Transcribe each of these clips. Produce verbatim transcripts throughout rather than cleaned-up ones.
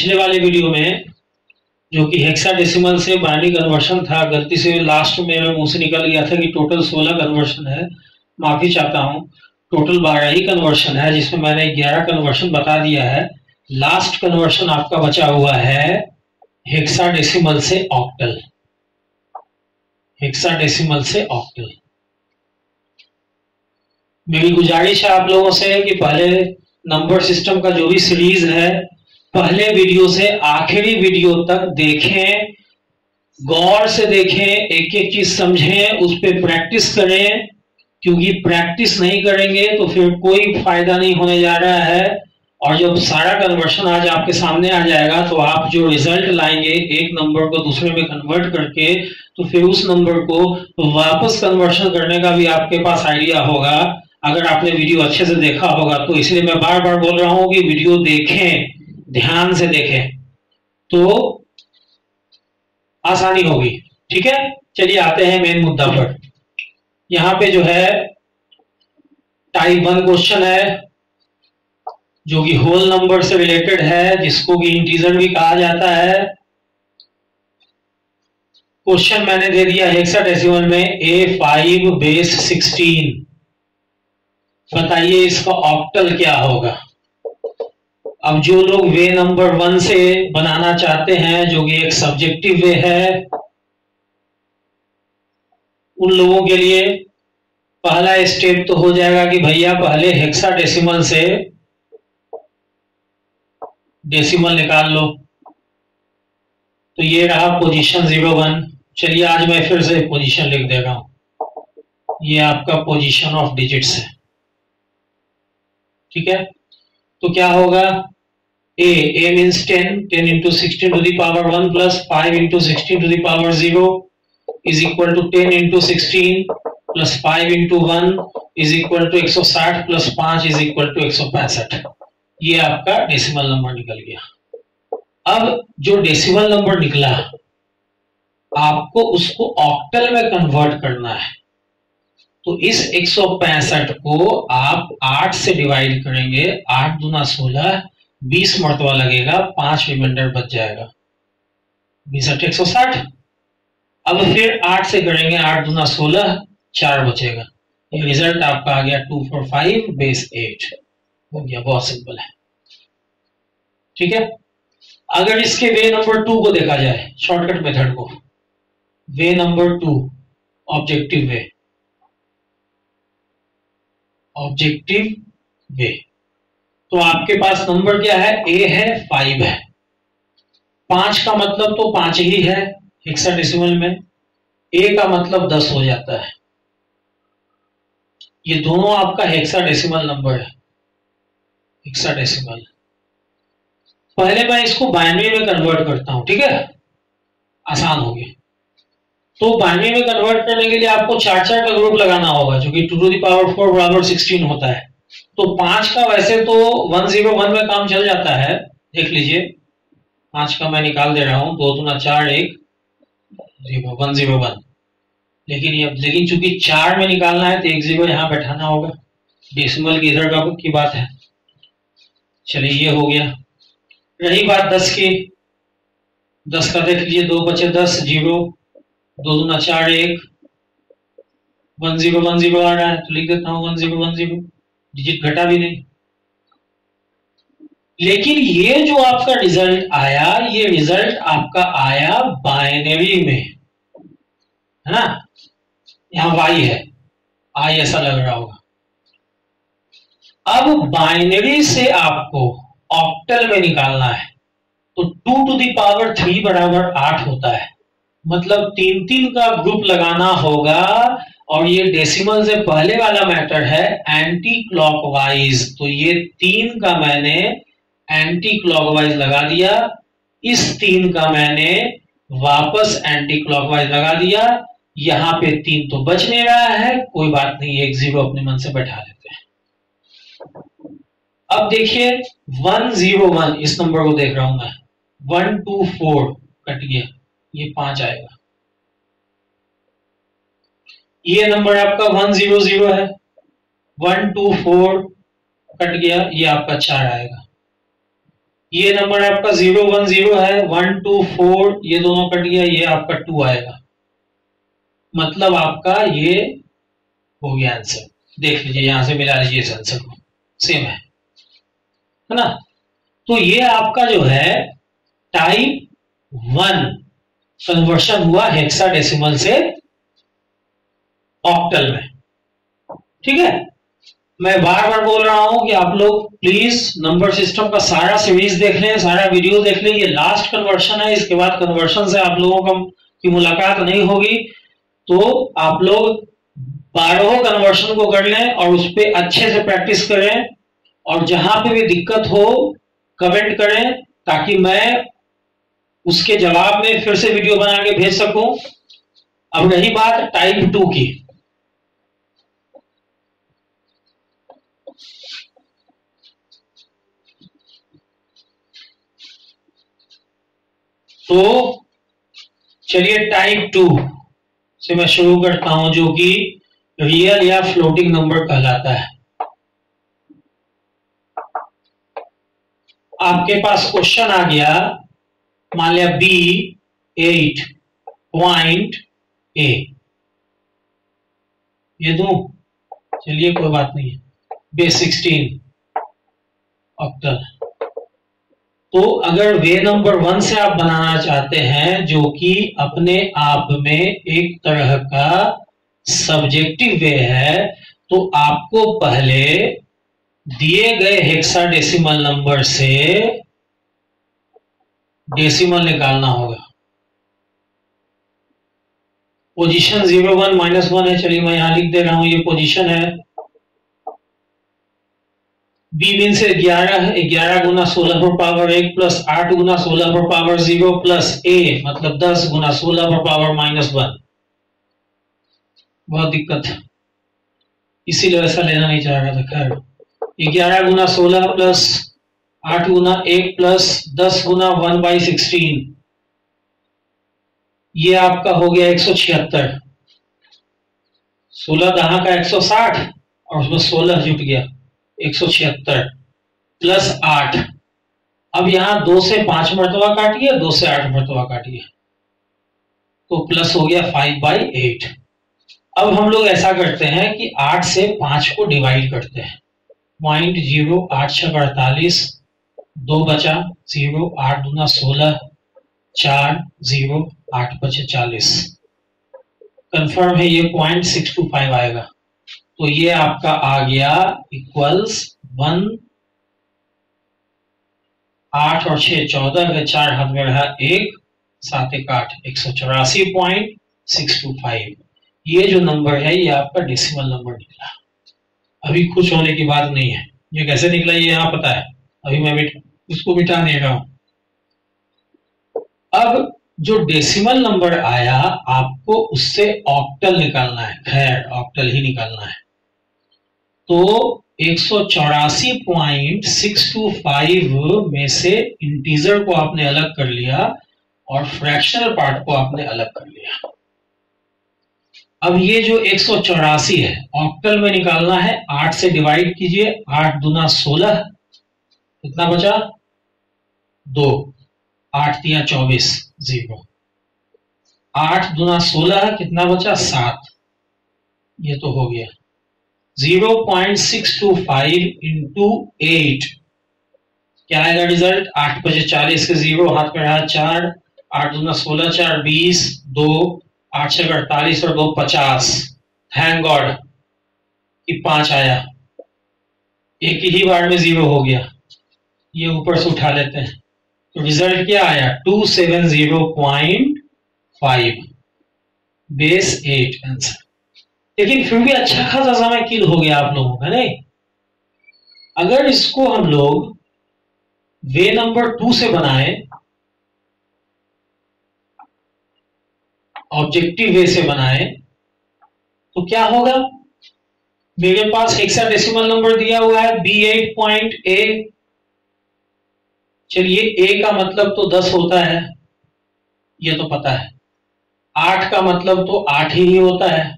पिछले वाले वीडियो में जो कि हेक्साडेसिमल से बाइनरी कन्वर्शन था, गलती से लास्ट में मुंह से निकल गया था कि टोटल सोलह कन्वर्शन है। माफी चाहता हूँ, टोटल बारह ही कन्वर्शन है, जिसमें मैंने ग्यारह कन्वर्शन बता दिया है। लास्ट कन्वर्शन आपका बचा हुआ है हेक्साडेसिमल से ऑक्टल, हेक्साडेसिमल से ऑक्टल। मेरी गुजारिश है आप लोगों से कि पहले नंबर सिस्टम का जो भी सीरीज है पहले वीडियो से आखिरी वीडियो तक देखें, गौर से देखें, एक एक चीज समझें, उस पर प्रैक्टिस करें, क्योंकि प्रैक्टिस नहीं करेंगे तो फिर कोई फायदा नहीं होने जा रहा है। और जब सारा कन्वर्शन आज आपके सामने आ जाएगा तो आप जो रिजल्ट लाएंगे एक नंबर को दूसरे में कन्वर्ट करके, तो फिर उस नंबर को वापस कन्वर्शन करने का भी आपके पास आइडिया होगा, अगर आपने वीडियो अच्छे से देखा होगा। तो इसलिए मैं बार बार बोल रहा हूं कि वीडियो देखें, ध्यान से देखें तो आसानी होगी। ठीक है, चलिए आते हैं मेन मुद्दा पर। यहां पे जो है टाइप वन क्वेश्चन है जो कि होल नंबर से रिलेटेड है, जिसको कि इंटीजर भी कहा जाता है। क्वेश्चन मैंने दे दिया हेक्साडेसिमल में ए फाइव बेस सोलह। बताइए इसका ऑक्टल क्या होगा। अब जो लोग वे नंबर वन से बनाना चाहते हैं, जो कि एक सब्जेक्टिव वे है, उन लोगों के लिए पहला स्टेप तो हो जाएगा कि भैया पहले हेक्साडेसिमल से डेसिमल निकाल लो। तो ये रहा पोजीशन जीरो वन। चलिए आज मैं फिर से पोजीशन लिख दे रहा हूं, ये आपका पोजीशन ऑफ डिजिट्स है। ठीक है, तो क्या होगा a, a means ten, ten into sixteen to the power one plus five into sixteen to the power zero is equal to ten into sixteen plus five into one is equal to एक सौ साठ plus पांच is equal to एक सौ पैंसठ। ये आपका decimal number निकल गया। अब जो डेसिमल नंबर निकला आपको उसको ऑक्टल में कन्वर्ट करना है, तो इस एक सौ पैंसठ को आप आठ से डिवाइड करेंगे, आठ दूना सोलह, बीस मरतबा लगेगा, पांच रिमाइंडर बच जाएगा, बीस एक सौ साठ। अब फिर आठ से करेंगे, आठ दूना सोलह, चार बचेगा। ये रिजल्ट आपका आ गया two four five base eight हो गया। बहुत सिंपल है। ठीक है, अगर इसके वे नंबर टू को देखा जाए, शॉर्टकट मेथड को, way number two objective way, objective way, तो आपके पास नंबर क्या है, ए है, फाइव है, पांच का मतलब तो पांच ही है हेक्साडेसिमल में, ए का मतलब दस हो जाता है। ये दोनों आपका हेक्साडेसिमल नंबर है, हेक्साडेसिमल। पहले मैं इसको बाइनरी में कन्वर्ट करता हूं, ठीक है, आसान हो गया। तो बाइनरी में कन्वर्ट करने के लिए आपको चार चार का ग्रुप लगाना होगा, जो कि two to the power four बराबर सिक्सटीन होता है। तो पांच का वैसे तो वन जीरो वन में काम चल जाता है, देख लीजिए, पांच का मैं निकाल दे रहा हूं, दो दुना चार, एक जीरो वन जीरो वन। लेकिन अब लेकिन चूंकि चार में निकालना है तो एक जीरो यहाँ बैठाना होगा, डेसिमल की इधर का की बात है। चलिए ये हो गया। रही बात दस की, दस का देख लीजिए, दो बचे दस, जीरो दो दूना चार, एक वन जीरो वन जीरो आ रहा है तो लिख देता हूं one zero one zero, digit घटा भी नहीं। लेकिन ये जो आपका रिजल्ट आया, ये रिजल्ट आपका आया बाइनरी में, है ना, यहां वाई है, आई ऐसा लग रहा होगा। अब बाइनरी से आपको ऑक्टल में निकालना है, तो two to the power three बराबर आठ होता है, मतलब तीन तीन का ग्रुप लगाना होगा। और ये डेसिमल से पहले वाला मैटर है एंटी क्लॉकवाइज, तो ये तीन का मैंने एंटी क्लॉकवाइज लगा दिया, इस तीन का मैंने वापस एंटी क्लॉकवाइज लगा दिया। यहाँ पे तीन तो बच नहीं रहा है, कोई बात नहीं, एक जीरो अपने मन से बैठा लेते हैं। अब देखिए वन जीरो वन, इस नंबर को देख रहा हूं मैं, वन टू फोर कट गया, ये पांच आएगा। ये नंबर आपका वन जीरो जीरो है, वन टू फोर कट गया, ये आपका चार आएगा। ये नंबर आपका जीरो वन जीरो है, वन टू फोर ये दोनों कट गया, ये आपका टू आएगा, मतलब आपका ये हो गया आंसर। देख लीजिए यहां से मिला लीजिए इस आंसर को, सेम है है ना। तो ये आपका जो है टाइप वन कन्वर्शन हुआ हेक्साडेसिमल से ऑक्टल में, ठीक है। मैं बार बार बोल रहा हूं कि आप लोग प्लीज नंबर सिस्टम का सारा सीरीज देख लें, सारा वीडियो देख लें। ये लास्ट कन्वर्शन है, इसके बाद कन्वर्शन से आप लोगों का की मुलाकात नहीं होगी। तो आप लोग बारहों कन्वर्शन को कर लें और उस पर अच्छे से प्रैक्टिस करें, और जहां पे भी दिक्कत हो कमेंट करें ताकि मैं उसके जवाब में फिर से वीडियो बना के भेज सकूं। अब रही बात टाइप टू की, तो चलिए टाइप टू से मैं शुरू करता हूं, जो कि रियल या फ्लोटिंग नंबर कहलाता है। आपके पास क्वेश्चन आ गया, मान लिया बी एट पॉइंट ए, ये दो चलिए कोई बात नहीं है, बे सिक्सटीन ऑक्टल। तो अगर वे नंबर वन से आप बनाना चाहते हैं, जो कि अपने आप में एक तरह का सब्जेक्टिव वे है, तो आपको पहले दिए गए हेक्साडेसिमल नंबर से डेसिमल निकालना होगा। Position zero one minus one है, चलिए मैं यहां लिख दे रहा हूं, ये पोजीशन है। बी बिन से ग्यारह है, ग्यारह गुना सोलह पर पावर एक प्लस आठ गुना सोलह पर पावर जीरो प्लस ए मतलब दस गुना सोलह पर पावर माइनस वन। बहुत दिक्कत है, इसीलिए ऐसा लेना नहीं चाह रहा था। खैर ग्यारह गुना सोलह प्लस आठ गुना एक प्लस दस गुना वन बाई सिक्सटीन, ये आपका हो गया एक सौ छिहत्तर। सोलह दहा का एक सौ साठ और उसमें सोलह जुट गया, एक सौ छिहत्तर प्लस आठ। अब यहां दो से पांच मरतबा काटिए, दो से आठ मरतबा काटिए, तो प्लस हो गया फाइव बाई एट। अब हम लोग ऐसा करते हैं कि आठ से पांच को डिवाइड करते हैं, पॉइंट जीरो आठ छह अड़तालीस, दो बचा जीरो, आठ दूना सोलह, चार जीरो, आठ बचे चालीस। कंफर्म है ये पॉइंट सिक्स टू फाइव आएगा, तो ये आपका आ गया इक्वल्स वन, आठ और छह चौदह, चार हाथ में रहा एक, सात एक आठ, एक सौ चौरासी पॉइंट सिक्स टू फाइव। ये जो नंबर है ये आपका डेसिमल नंबर निकला। अभी खुश होने की बात नहीं है, ये कैसे निकला ये यहाँ पता है, अभी मैं उसको मिटा दे रहा हूं। अब जो डेसिमल नंबर आया आपको उससे ऑक्टल निकालना है, खैर ऑक्टल ही निकालना है। तो एक सौ चौरासी पॉइंट सिक्स टू फाइव में से इंटीजर को आपने अलग कर लिया और फ्रैक्शनल पार्ट को आपने अलग कर लिया। अब ये जो एक सौ चौरासी है ऑक्टल में निकालना है, आठ से डिवाइड कीजिए, आठ दूना सोलह, कितना बचा दो, आठ तिया चौबीस जीरो, आठ दूना सोलह कितना बचा सात, ये तो हो गया zero point six two five into eight. क्या आएगा रिजल्ट, आठ बजे चालीस के जीरो हाथ में रहा चार, आठ दूना सोलह, चार बीस, दो आठ छह अड़तालीस और दो पचास। थैंक गॉड कि पांच आया, एक ही बार में जीरो हो गया, ये ऊपर से उठा लेते हैं। तो रिजल्ट क्या आया, two seven zero point five base eight answer. लेकिन फिर भी अच्छा खासा समय किल हो गया आप लोगों का नहीं। अगर इसको हम लोग वे नंबर टू से बनाए, ऑब्जेक्टिव वे से बनाए, तो क्या होगा, मेरे पास हेक्साडेसिमल नंबर दिया हुआ है बी एट पॉइंट ए। चलिए ए का मतलब तो दस होता है, ये तो पता है, आठ का मतलब तो आठ ही होता है,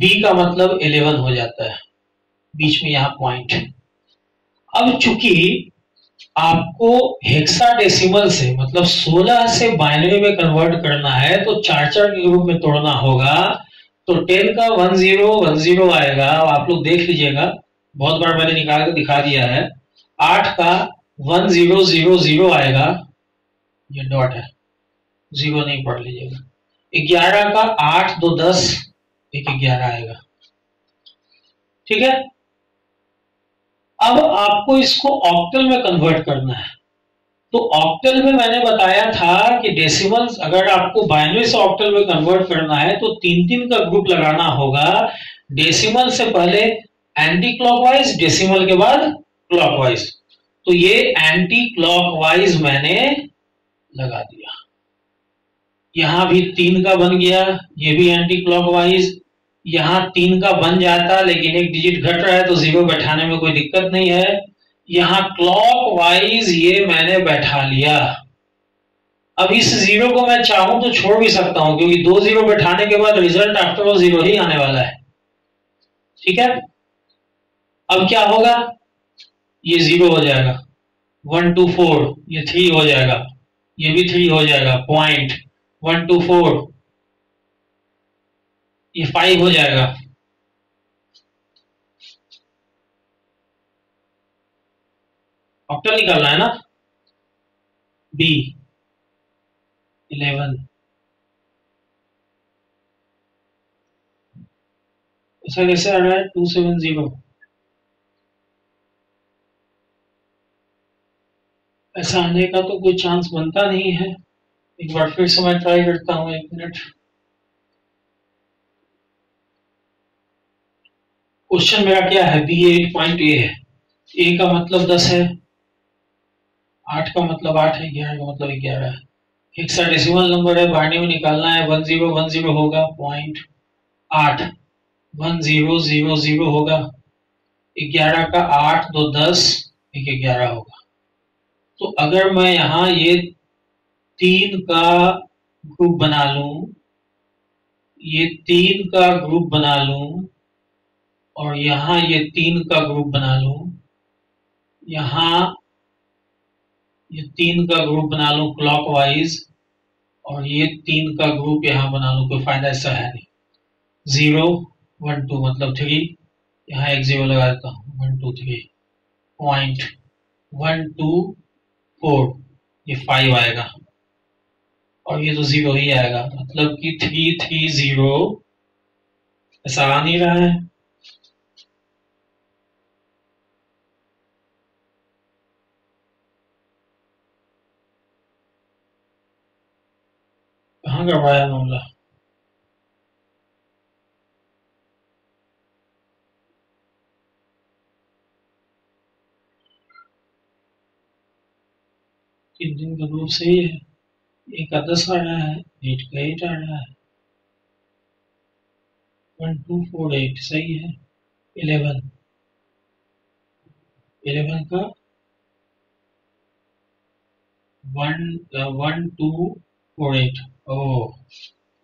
बी का मतलब इलेवन हो जाता है, बीच में यहाँ पॉइंट। अब चूंकि आपको हेक्साडेसिमल से मतलब सोलह से बाइनरी में कन्वर्ट करना है तो चार चार के ग्रुप में तोड़ना होगा, तो टेन का वन जीरो वन जीरो आएगा, आप लोग देख लीजिएगा, बहुत बार मैंने निकाल के दिखा दिया है। आठ का वन जीरो जीरो जीरो आएगा, ये डॉट है, जीरो नहीं पढ़ लीजिएगा। ग्यारह का आठ दो दस, एक ग्यारह आएगा, ठीक है। अब आपको इसको ऑक्टल में कन्वर्ट करना है, तो ऑक्टल में मैंने बताया था कि डेसिमल अगर आपको बाइनरी से ऑक्टल में कन्वर्ट करना है तो तीन तीन का ग्रुप लगाना होगा, डेसिमल से पहले एंटी क्लॉकवाइज, डेसिमल के बाद क्लॉकवाइज। तो ये एंटी क्लॉकवाइज मैंने लगा दिया, यहां भी तीन का बन गया, ये भी एंटी क्लॉकवाइज, यहाँ तीन का बन जाता लेकिन एक डिजिट घट रहा है तो जीरो बैठाने में कोई दिक्कत नहीं है। यहाँ क्लॉकवाइज ये मैंने बैठा लिया। अब इस जीरो को मैं चाहूं तो छोड़ भी सकता हूं क्योंकि दो जीरो बैठाने के बाद रिजल्ट आफ्टर ऑल जीरो ही आने वाला है, ठीक है। अब क्या होगा, ये जीरो हो जाएगा, वन टू फोर, ये थ्री हो जाएगा, ये भी थ्री हो जाएगा, पॉइंट वन टू फोर, ये फाइव हो जाएगा, ऑक्टल निकालना है ना, बी इलेवन, ऐसा कैसे आ रहा है, टू सेवन जीरो, ऐसा आने का तो कोई चांस बनता नहीं है। एक बार फिर से मैं ट्राई करता हूँ, एक मिनट। क्वेश्चन मेरा क्या है, बी एट पॉइंट ए है, ए का मतलब दस है, आठ का मतलब आठ है, ग्यारह का मतलब ग्यारह है, हेक्साडेसिमल नंबर है, बाइनरी में निकालना है, वन जीरो वन जीरो होगा, पॉइंट आठ, वन जीरो जीरो जीरो होगा, ग्यारह का आठ दो दस, एक ग्यारह होगा। तो अगर मैं यहाँ ये तीन का ग्रुप बना लूं, ये तीन का ग्रुप बना लूं और यहाँ ये तीन का ग्रुप बना लूं, यहाँ ये तीन का ग्रुप बना लूं क्लॉकवाइज और ये तीन का ग्रुप यहाँ बना लूं, कोई फायदा ऐसा है नहीं। जीरो वन टू मतलब थ्री, यहाँ एक जीरो लगा देता हूँ, one two three, point one two four, ये फाइव आएगा और ये तो जीरो ही आएगा, मतलब कि थ्री थ्री जीरो, ऐसा आ नहीं रहा है। कहाँ गड़बड़ाया मामला, तीन दिन का ग्रुप सही है, एक का दस आ रहा है, एट का एट आ रहा है, वन टू फोर एट सही है, इलेवन, इलेवन का one one two four eight, ओ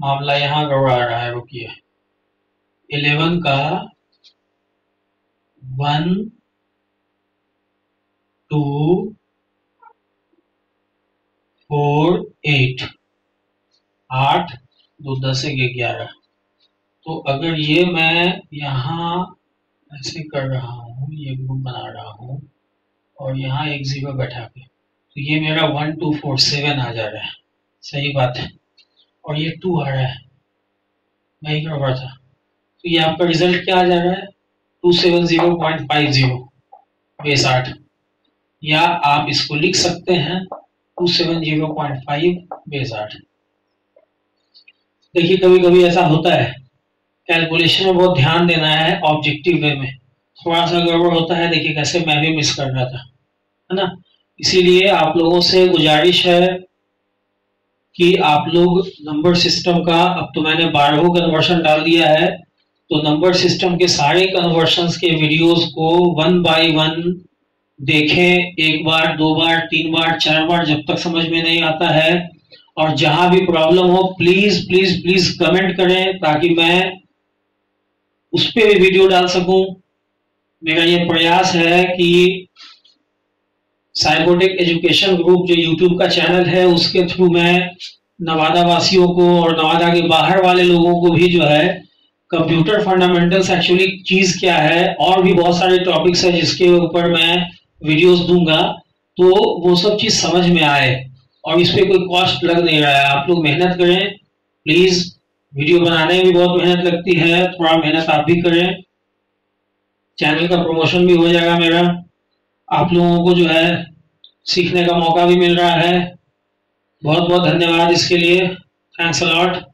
मामला यहाँ गड़बड़ा रहा है, रुकिए, इलेवन का वन टू फोर एट, आठ दो दस ग्यारह, तो अगर ये मैं यहाँ ऐसे कर रहा हूँ, ये ग्रुप बना रहा हूँ और यहाँ एक जीरो बैठा के, तो ये मेरा वन टू फोर सेवन आ जा रहा है, सही बात है, और ये टू आ रहा है, नहीं कर रहा था, तो ये आपका रिजल्ट क्या आ जा रहा है, two seven zero point five zero base आठ, या आप इसको लिख सकते हैं two seven zero point five base आठ। देखिए कभी कभी ऐसा होता है, कैलकुलेशन में बहुत ध्यान देना है, ऑब्जेक्टिव वे में थोड़ा सा गड़बड़ होता है, देखिए कैसे मैं भी मिस कर रहा था, है ना। इसीलिए आप लोगों से गुजारिश है कि आप लोग नंबर सिस्टम का, अब तो मैंने बारहवीं कन्वर्शन डाल दिया है, तो नंबर सिस्टम के सारे कन्वर्शंस के वीडियोस को वन बाय वन देखें, एक बार दो बार तीन बार चार बार, जब तक समझ में नहीं आता है। और जहां भी प्रॉब्लम हो प्लीज प्लीज प्लीज कमेंट करें ताकि मैं उस पर भी वीडियो डाल सकूं। मेरा ये प्रयास है कि साइबोटिक एजुकेशन ग्रुप जो यूट्यूब का चैनल है उसके थ्रू मैं नवादा वासियों को और नवादा के बाहर वाले लोगों को भी जो है कंप्यूटर फंडामेंटल्स एक्चुअली चीज़ क्या है और भी बहुत सारे टॉपिक्स हैं जिसके ऊपर मैं वीडियोस दूंगा तो वो सब चीज़ समझ में आए और इस पर कोई कॉस्ट लग नहीं रहा है। आप लोग मेहनत करें प्लीज़, वीडियो बनाने में भी बहुत मेहनत लगती है, थोड़ा मेहनत आप भी करें, चैनल का प्रमोशन भी हो जाएगा मेरा, आप लोगों को जो है सीखने का मौका भी मिल रहा है। बहुत बहुत धन्यवाद इसके लिए, थैंक्स अ लॉट।